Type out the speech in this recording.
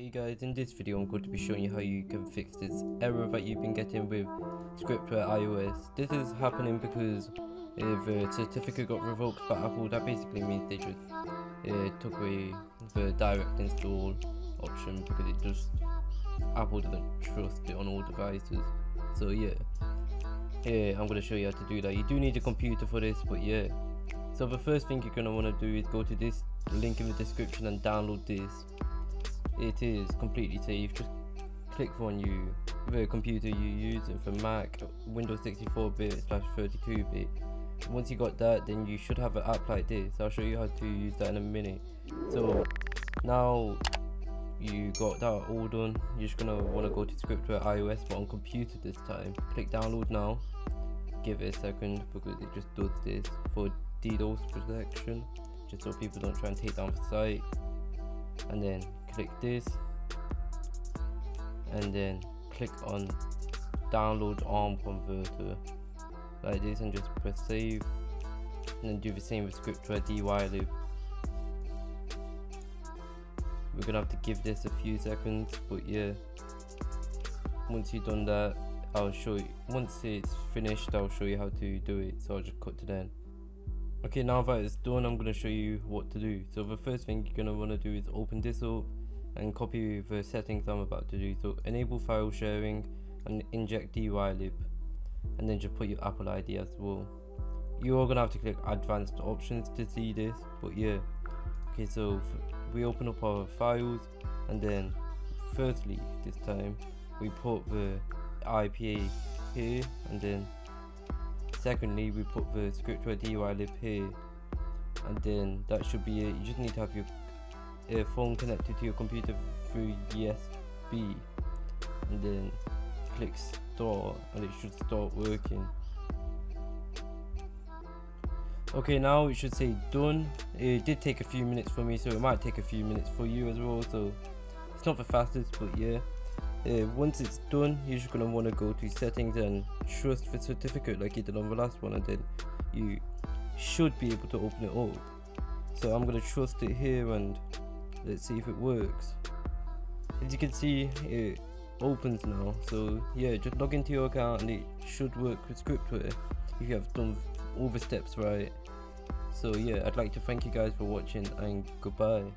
Hey guys, in this video I'm going to be showing you how you can fix this error that you've been getting with Scriptware iOS. This is happening because if a certificate got revoked by Apple, that basically means they just took away the direct install option because it just Apple doesn't trust it on all devices. So yeah, I'm going to show you how to do that. You do need a computer for this, but yeah. So the first thing you're going to want to do is go to this link in the description and download this. It is completely safe. Just click on the computer you use, for Mac, Windows 64-bit/32-bit. Once you got that, then you should have an app like this. I'll show you how to use that in a minute. So now you got that all done, you're just gonna want to go to Scriptware iOS, but on computer this time. Click download now. Give it a second because it just does this for DDoS protection, just so people don't try and take down the site. And then click this, and then click on download ARM converter like this, and just press save. And then do the same with Scriptware DYLib. We're gonna have to give this a few seconds, but yeah, once you've done that, I'll show you. Once it's finished, I'll show you how to do it, so I'll just cut to then. Okay, now that it's done, I'm going to show you what to do. So the first thing you're going to want to do is open this up and copy the settings I'm about to do. So enable file sharing and inject DYLib, and then just put your Apple ID as well. You are going to have to click advanced options to see this, but yeah. Okay, so we open up our files, and then firstly this time we put the IPA here, and then secondly, we put the Scriptware DYLib here, and then that should be it. You just need to have your phone connected to your computer through USB, and then click start, and it should start working. Okay, now it should say done. It did take a few minutes for me, so it might take a few minutes for you as well, so it's not the fastest, but yeah. Once it's done, you're just going to want to go to settings and trust the certificate like you did on the last one, and then you should be able to open it up. So I'm going to trust it here, and let's see if it works. As you can see, it opens now, so yeah, just log into your account and it should work with Scriptware if you have done all the steps right. So yeah, I'd like to thank you guys for watching, and goodbye.